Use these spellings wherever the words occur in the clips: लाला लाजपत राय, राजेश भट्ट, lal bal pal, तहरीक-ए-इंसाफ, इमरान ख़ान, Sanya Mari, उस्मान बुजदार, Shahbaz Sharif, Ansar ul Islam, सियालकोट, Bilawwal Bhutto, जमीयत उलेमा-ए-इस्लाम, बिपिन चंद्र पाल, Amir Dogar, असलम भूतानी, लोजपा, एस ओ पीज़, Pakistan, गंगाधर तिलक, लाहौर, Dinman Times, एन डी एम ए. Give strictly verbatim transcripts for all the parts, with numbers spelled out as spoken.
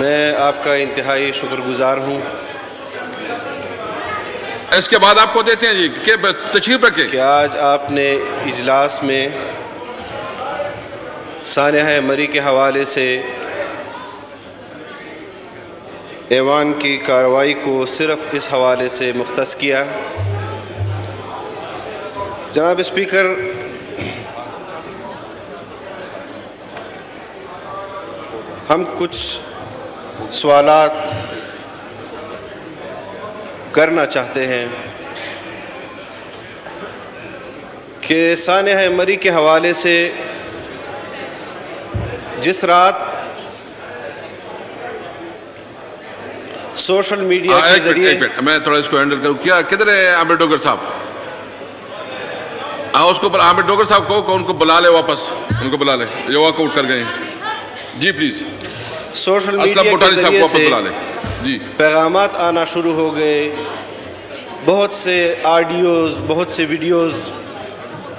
मैं आपका इंतहाई शुक्रगुजार हूँ। इसके बाद आपको देते हैं जी के तशरीफ रखें कि आज आपने इजलास में सान्या मरी के हवाले से ऐवान की कार्रवाई को सिर्फ इस हवाले से मुख्तस किया। जनाब स्पीकर, हम कुछ सवालात करना चाहते हैं कि सान्या मरी के हवाले से जिस रात सोशल मीडिया के जरिए मैं थोड़ा इसको हैंडल करूँ। क्या किधर है आमिर डोगर साहब? हाँ, उसको आमिर डोगर साहब को, को उनको बुला ले वापस, उनको बुला ले, ये वॉकआउट कर गए जी। प्लीज़ सोशल मीडिया के जरिए से जी पैगामात आना शुरू हो गए, बहुत से ऑडियोज़, बहुत से वीडियोज़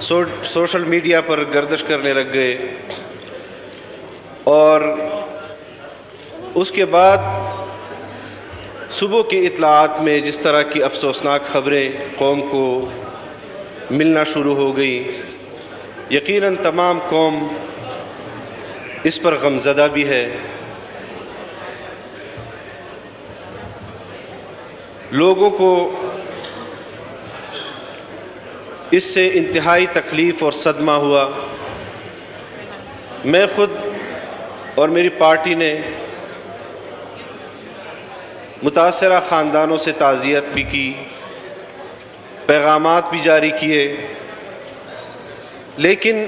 सो, सोशल मीडिया पर गर्दिश करने लग गए और उसके बाद सुबह के इत्तलात में जिस तरह की अफसोसनाक ख़बरें कौम को मिलना शुरू हो गई, यकीनन तमाम कौम इस पर गमज़दा भी है। लोगों को इससे इंतहाई तकलीफ़ और सदमा हुआ। मैं ख़ुद और मेरी पार्टी ने मुतासरा ख़ानदानों से ताज़ियत भी की, पैगामात भी जारी किए, लेकिन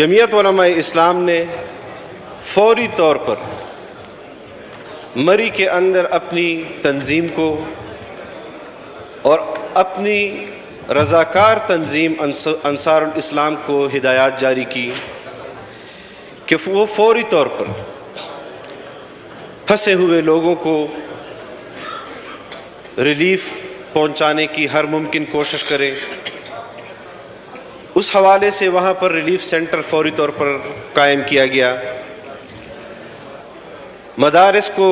जमीयत उलेमा-ए-इस्लाम ने फौरी तौर पर मरी के अंदर अपनी तंजीम को और अपनी रज़ाकार तंजीम अंसार उल इस्लाम को हिदायत जारी की कि वो फौरी तौर पर फंसे हुए लोगों को रिलीफ पहुँचाने की हर मुमकिन कोशिश करें। उस हवाले से वहाँ पर रिलीफ सेंटर फौरी तौर पर कायम किया गया, मदारिस को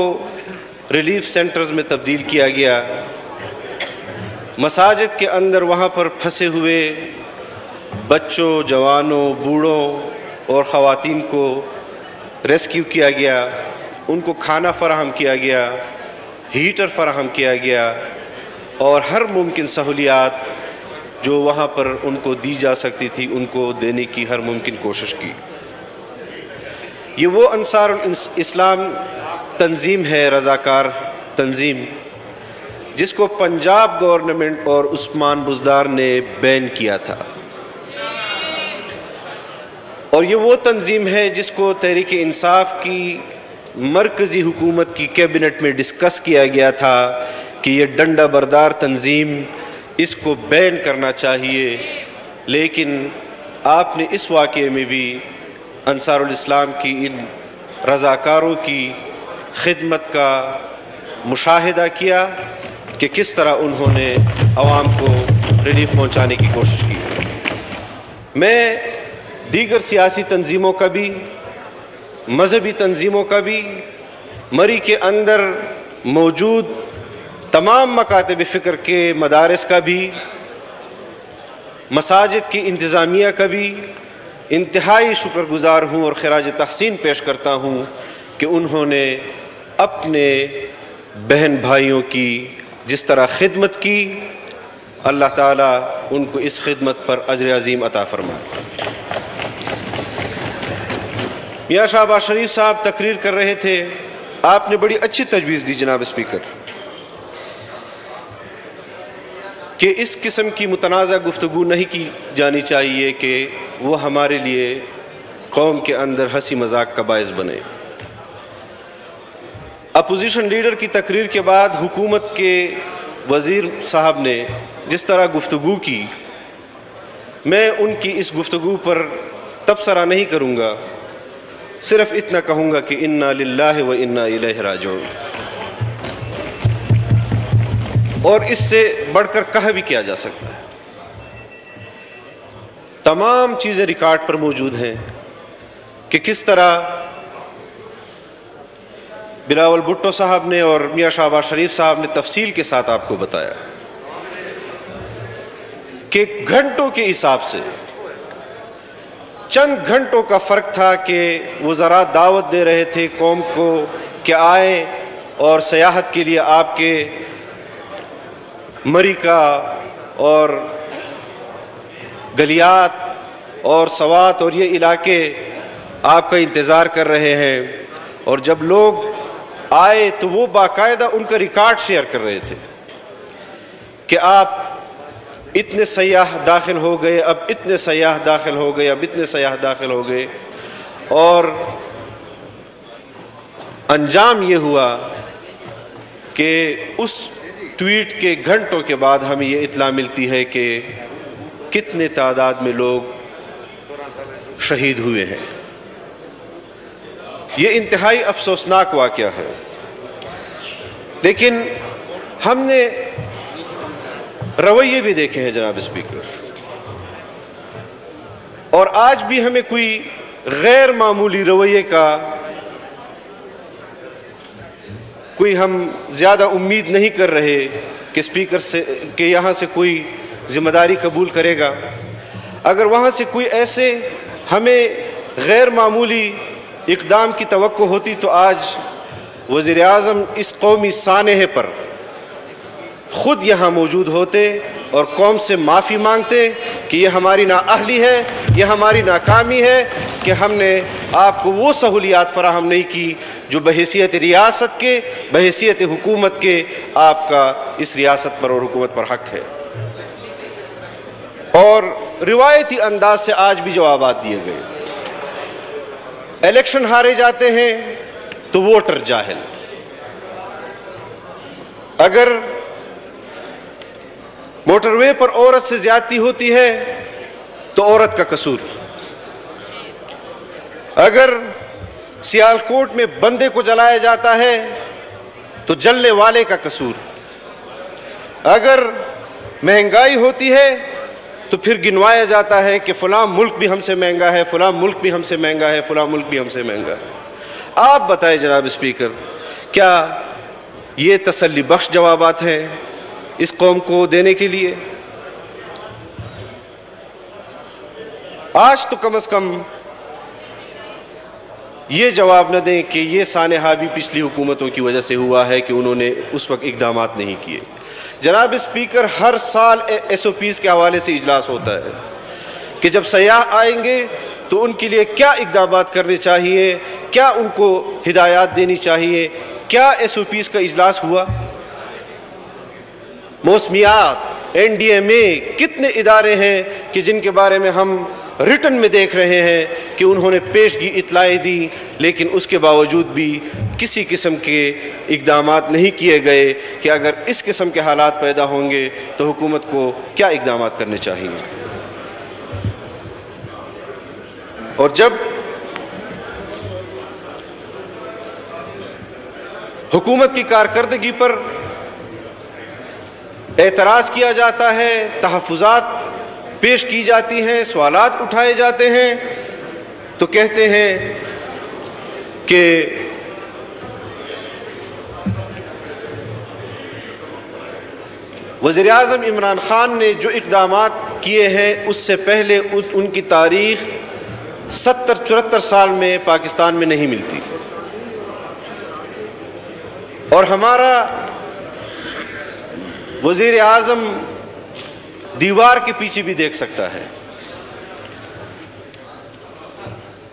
रिलीफ सेंटर्स में तब्दील किया गया, मसाजिद के अंदर वहाँ पर फंसे हुए बच्चों, जवानों, बूढ़ों और ख़वातीन को रेस्क्यू किया गया, उनको खाना फराहम किया गया, हीटर फराहम किया गया और हर मुमकिन सहूलियात जो वहाँ पर उनको दी जा सकती थी उनको देने की हर मुमकिन कोशिश की। ये वो अंसार इस्लाम तंजीम है, रज़ाकार तंजीम, जिसको पंजाब गवर्नमेंट और उस्मान बुजदार ने बैन किया था और ये वो तंजीम है जिसको तहरीक-ए-इंसाफ की मरकज़ी हुकूमत की कैबिनेट में डिस्कस किया गया था कि ये डंडा बरदार तंजीम, इसको बैन करना चाहिए। लेकिन आपने इस वाक़े में भी अंसार उल इस्लाम की इन रज़ाकारों की खिदमत का मुशाहिदा किया कि किस तरह उन्होंने आवाम को रिलीफ पहुँचाने की कोशिश की। मैं दीगर सियासी तंजीमों का भी, मजहबी तंजीमों का भी, मरी के अंदर मौजूद तमाम मकातब फ़िक्र के मदारस का भी, मसाजिद की इंतज़ामिया का भी इंतहाई शुक्रगुज़ार हूँ और खराज तहसीन पेश करता हूँ कि उन्होंने अपने बहन भाइयों की जिस तरह खिदमत की, अल्लाह ताला उनको इस खिदमत पर अजर अज़ीम अता फरमाए। मियाँ शाहबाज शरीफ साहब तकरीर कर रहे थे, आपने बड़ी अच्छी तजवीज़ दी जनाब स्पीकर कि इस किस्म की मुतनाज़ा गुफ्तगू नहीं की जानी चाहिए कि वो हमारे लिए कौम के अंदर हंसी मजाक का बायस बने। अपोजिशन लीडर की तकरीर के बाद हुकूमत के वज़ीर साहब ने जिस तरह गुफ्तगू की, मैं उनकी इस गुफ्तगू पर तबसरा नहीं करूँगा, सिर्फ़ इतना कहूँगा कि इन्ना लिल्लाहि व इन्ना इलैहि राजिऊन। और इससे बढ़कर कहा भी किया जा सकता है। तमाम चीज़ें रिकॉर्ड पर मौजूद हैं कि किस तरह बिलावल भुट्टो साहब ने और मियाँ शाहबाज शरीफ साहब ने तफसील के साथ आपको बताया कि घंटों के हिसाब से चंद घंटों का फ़र्क था कि वज़रा दावत दे रहे थे कौम को कि आए और सयाहत के लिए आपके मरी का और गलियात और सवात और ये इलाके आपका इंतज़ार कर रहे हैं। और जब लोग आए तो वो बाकायदा उनका रिकॉर्ड शेयर कर रहे थे कि आप इतने सयाह दाखिल हो गए, अब इतने सयाह दाखिल हो गए, अब इतने सयाह दाखिल हो गए। और अंजाम ये हुआ कि उस ट्वीट के घंटों के बाद हमें ये इत्तला मिलती है कि कितने तादाद में लोग शहीद हुए हैं। ये इंतहाई अफसोसनाक वाक़या है, लेकिन हमने रवैये भी देखे हैं जनाब स्पीकर, और आज भी हमें कोई गैर मामूली रवैये का कोई हम ज़्यादा उम्मीद नहीं कर रहे कि स्पीकर से के यहाँ से कोई जिम्मेदारी कबूल करेगा। अगर वहाँ से कोई ऐसे हमें गैर मामूली इकदाम की तवक्को होती तो आज वज़ीर आज़म इस कौमी सानहे पर ख़ुद यहाँ मौजूद होते और कौम से माफ़ी मांगते कि यह हमारी नाअहली है, यह हमारी नाकामी है कि हमने आपको वो सहूलियात फ़राहम नहीं की जो बहैसियत रियासत के, बहैसियत हुकूमत के आपका इस रियासत पर और हुकूमत पर हक़ है। और रिवायती अंदाज से आज भी जवाबात दिए गए। इलेक्शन हारे जाते हैं तो वोटर जाहिल, अगर मोटरवे पर औरत से ज्यादती होती है तो औरत का कसूर, अगर सियालकोट में बंदे को जलाया जाता है तो जलने वाले का कसूर, अगर महंगाई होती है तो फिर गिनवाया जाता है कि फलां मुल्क भी हमसे महंगा है, फलां मुल्क भी हमसे महंगा है, फलां मुल्क भी हमसे महंगा है। आप बताएं जनाब स्पीकर, क्या ये तसल्ली बख्श जवाबात हैं इस कौम को देने के लिए? आज तो कम से कम ये जवाब न दें कि ये सानहा भी पिछली हुकूमतों की वजह से हुआ है कि उन्होंने उस वक्त इकदाम नहीं किए। जनाब स्पीकर, हर साल एस ओ पीज़ के हवाले से इजलास होता है कि जब सयाह आएंगे तो उनके लिए क्या इकदाम करने चाहिए, क्या उनको हिदायत देनी चाहिए, क्या एस ओ पीज़ का इजलास हुआ? मौसमियात, एन डी एम ए, कितने इदारे हैं कि जिनके बारे में हम रिटर्न में देख रहे हैं कि उन्होंने पेशगी इतलाएँ दी, लेकिन उसके बावजूद भी किसी किस्म के इकदाम नहीं किए गए कि अगर इस किस्म के हालात पैदा होंगे तो हुकूमत को क्या इकदाम करने चाहिए। और जब हुकूमत की कारकर्दगी पर एतराज़ किया जाता है, तहफ़ुज़ात पेश की जाती हैं, सवालात उठाए जाते हैं, तो कहते हैं कि वज़ीर-ए-आज़म इमरान ख़ान ने जो इक़दामात किए हैं उससे पहले उस उनकी तारीख़ सत्तर चौहत्तर साल में पाकिस्तान में नहीं मिलती। और हमारा वज़ीर आज़म दीवार के पीछे भी देख सकता है।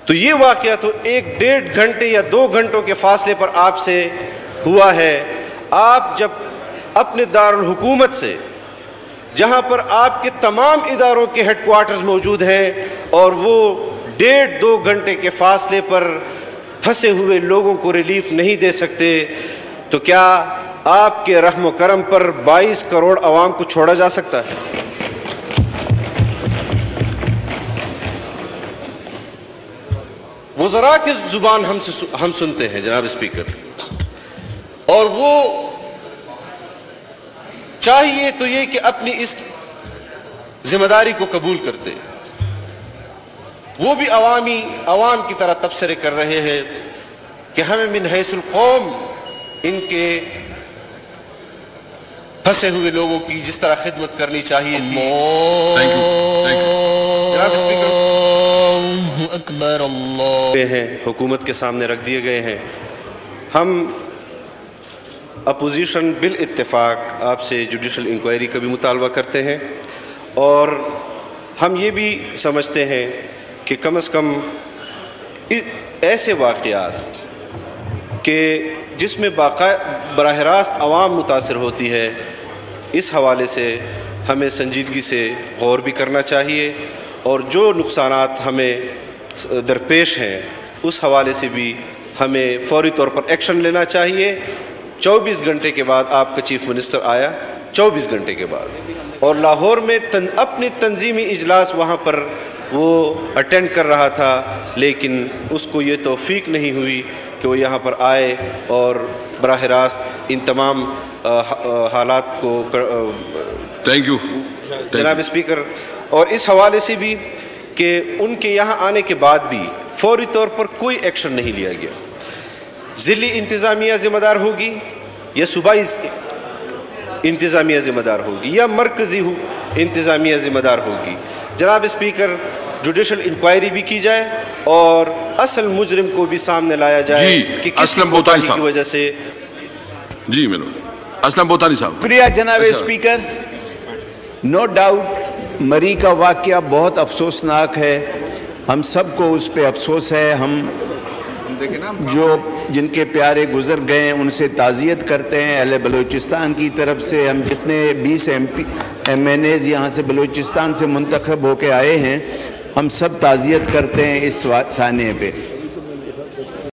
तो ये वाक़या तो एक डेढ़ घंटे या दो घंटों के फासले पर आपसे हुआ है। आप जब अपने दारुल हुकूमत से, जहाँ पर आपके तमाम इदारों के हेडक्वार्टर्स मौजूद हैं, और वो डेढ़ दो घंटे के फासले पर फंसे हुए लोगों को रिलीफ नहीं दे सकते, तो क्या आपके रहम करम पर बाईस करोड़ आवाम को छोड़ा जा सकता है? वज़रा की जुबान हम से हम सुनते हैं जनाब स्पीकर, और वो चाहिए तो ये कि अपनी इस जिम्मेदारी को कबूल करते। वो भी अवामी अवाम की तरह तबसरे कर रहे हैं कि हमें मिन हैसुल कौम इनके फंसे हुए लोगों की जिस तरह खिदमत करनी चाहिए थी। Thank you. Thank you. हैं हुकूमत के सामने रख दिए गए हैं। हम अपोजिशन बिल इत्तेफाक आपसे जुडिशल इंक्वायरी का भी मुतालबा करते हैं और हम ये भी समझते हैं कि कम अज़ कम ऐसे वाक़यात के जिसमें बाका बराह रास्त आवाम मुतासर होती है, इस हवाले से हमें संजीदगी से गौर भी करना चाहिए और जो नुकसानात हमें दरपेश हैं उस हवाले से भी हमें फौरी तौर पर एक्शन लेना चाहिए। चौबीस घंटे के बाद आपका चीफ़ मिनिस्टर आया, चौबीस घंटे के बाद, और लाहौर में तन, अपने तंजीमी इजलास वहाँ पर वो अटेंड कर रहा था, लेकिन उसको ये तौफीक नहीं हुई कि वो यहाँ पर आए और बराह रास्त इन तमाम हालात को। थैंक यू जनाब स्पीकर। और इस हवाले से भी कि उनके यहाँ आने के बाद भी फौरी तौर पर कोई एक्शन नहीं लिया गया। ज़िली इंतज़ामिया ज़िम्मेदार होगी या सूबाई इंतज़ामिया ज़िम्मेदार होगी या मरकज़ी इंतज़ामिया ज़िम्मेदार होगी। जनाब स्पीकर, जुडिशल इंक्वायरी भी की जाए और असल मुजरिम को भी सामने लाया जाए कि असलम भूतानी की वजह से। जी असलम भूतानी साहब। शुक्रिया जनाब स्पीकर। नो डाउट मरी का वाकया बहुत अफसोसनाक है, हम सबको उस पर अफसोस है। हम जो जिनके प्यारे गुजर गए उनसे ताज़ियत करते हैं। अहले बलूचिस्तान की तरफ से हम जितने बीस M P M N As यहाँ से बलूचिस्तान से मुंतखब होके आए हैं, हम सब ताज़ियत करते हैं इस साने पे।